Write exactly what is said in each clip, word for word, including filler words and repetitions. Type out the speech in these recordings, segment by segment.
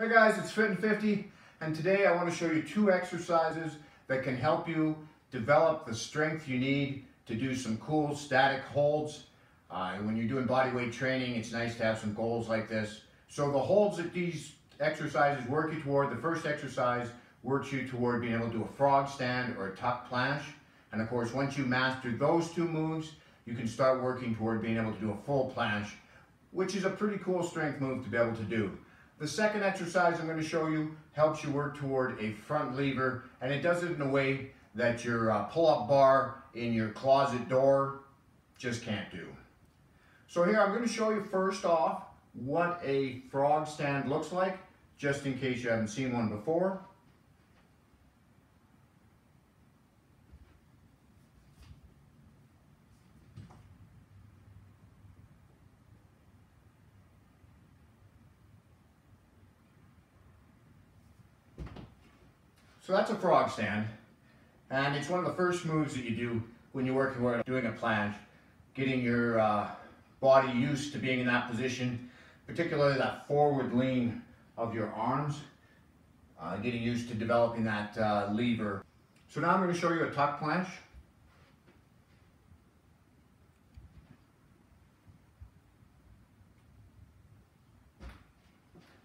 Hey guys, it's Fit and fifty, and today I want to show you two exercises that can help you develop the strength you need to do some cool static holds. Uh, and when you're doing bodyweight training, it's nice to have some goals like this. So the holds that these exercises work you toward, the first exercise works you toward being able to do a frog stand or a tuck planche. And of course, once you master those two moves, you can start working toward being able to do a full planche, which is a pretty cool strength move to be able to do. The second exercise I'm going to show you helps you work toward a front lever, and it does it in a way that your uh, pull-up bar in your closet door just can't do. So here I'm going to show you first off what a frog stand looks like, just in case you haven't seen one before. So that's a frog stand, and it's one of the first moves that you do when you're working on doing a planche, getting your uh, body used to being in that position, particularly that forward lean of your arms, uh, getting used to developing that uh, lever. So now I'm going to show you a tuck planche.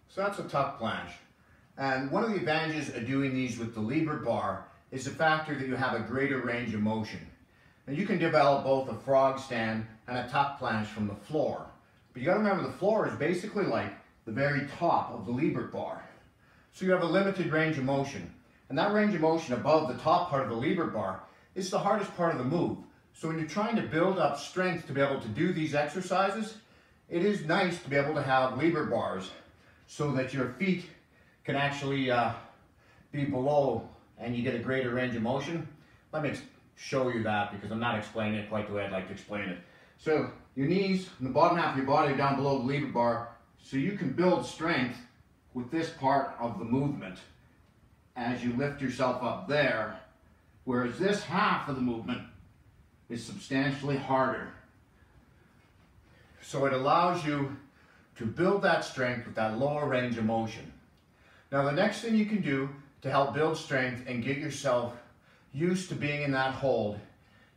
So that's a tuck planche. And one of the advantages of doing these with the Lebert bar is the factor that you have a greater range of motion. Now you can develop both a frog stand and a tuck planche from the floor. But you gotta remember the floor is basically like the very top of the Lebert bar. So you have a limited range of motion. And that range of motion above the top part of the Lebert bar is the hardest part of the move. So when you're trying to build up strength to be able to do these exercises, it is nice to be able to have Lebert bars so that your feet can actually uh, be below and you get a greater range of motion. Let me show you that because I'm not explaining it quite the way I'd like to explain it. So your knees and the bottom half of your body are down below the Lebert bar, so you can build strength with this part of the movement as you lift yourself up there, whereas this half of the movement is substantially harder. So it allows you to build that strength with that lower range of motion. Now the next thing you can do to help build strength and get yourself used to being in that hold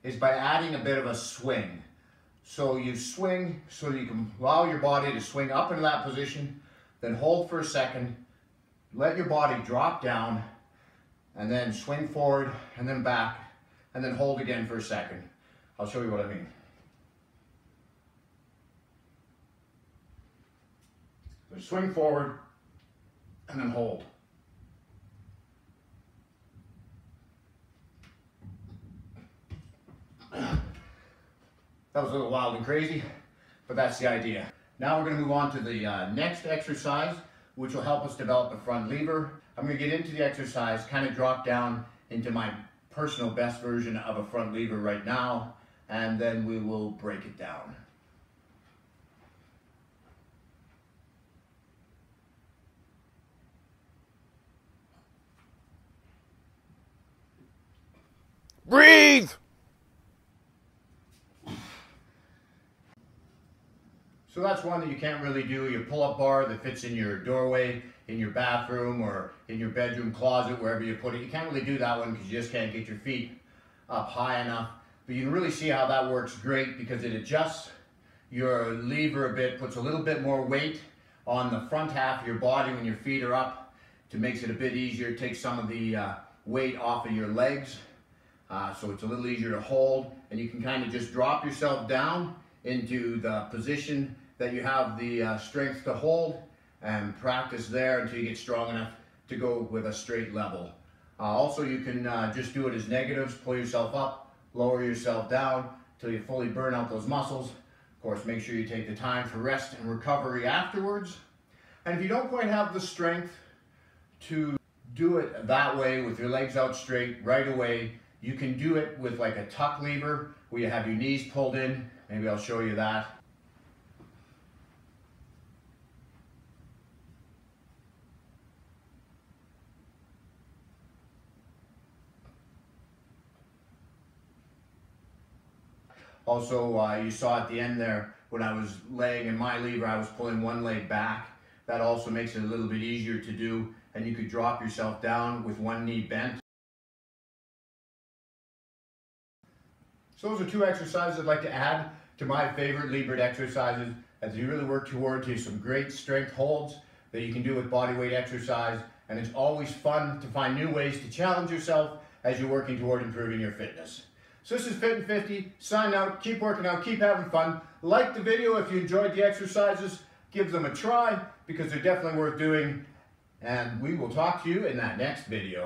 is by adding a bit of a swing. So you swing so you can allow your body to swing up into that position, then hold for a second, let your body drop down, and then swing forward and then back, and then hold again for a second. I'll show you what I mean. So swing forward, and then hold. That was a little wild and crazy, but that's the idea. Now we're going to move on to the uh, next exercise, which will help us develop the front lever. I'm going to get into the exercise, kind of drop down into my personal best version of a front lever right now, and then we will break it down. Breathe! So that's one that you can't really do. Your pull-up bar that fits in your doorway, in your bathroom, or in your bedroom closet, wherever you put it. You can't really do that one because you just can't get your feet up high enough. But you can really see how that works great because it adjusts your lever a bit, puts a little bit more weight on the front half of your body when your feet are up, to makes it a bit easier. It takes some of the uh, weight off of your legs. Uh, so it's a little easier to hold, and you can kind of just drop yourself down into the position that you have the uh, strength to hold, and practice there until you get strong enough to go with a straight level. Uh, also, you can uh, just do it as negatives, pull yourself up, lower yourself down till you fully burn out those muscles. Of course, make sure you take the time for rest and recovery afterwards. And if you don't quite have the strength to do it that way with your legs out straight right away, you can do it with like a tuck lever where you have your knees pulled in. Maybe I'll show you that. Also, uh, you saw at the end there, when I was laying in my lever, I was pulling one leg back That also makes it a little bit easier to do, and you could drop yourself down with one knee bent. So those are two exercises I'd like to add to my favorite Lebert exercises as you really work towards some great strength holds that you can do with bodyweight exercise. And it's always fun to find new ways to challenge yourself as you're working toward improving your fitness. So this is Fit and fifty. Sign out, keep working out, keep having fun. Like the video if you enjoyed the exercises. Give them a try because they're definitely worth doing. And we will talk to you in that next video.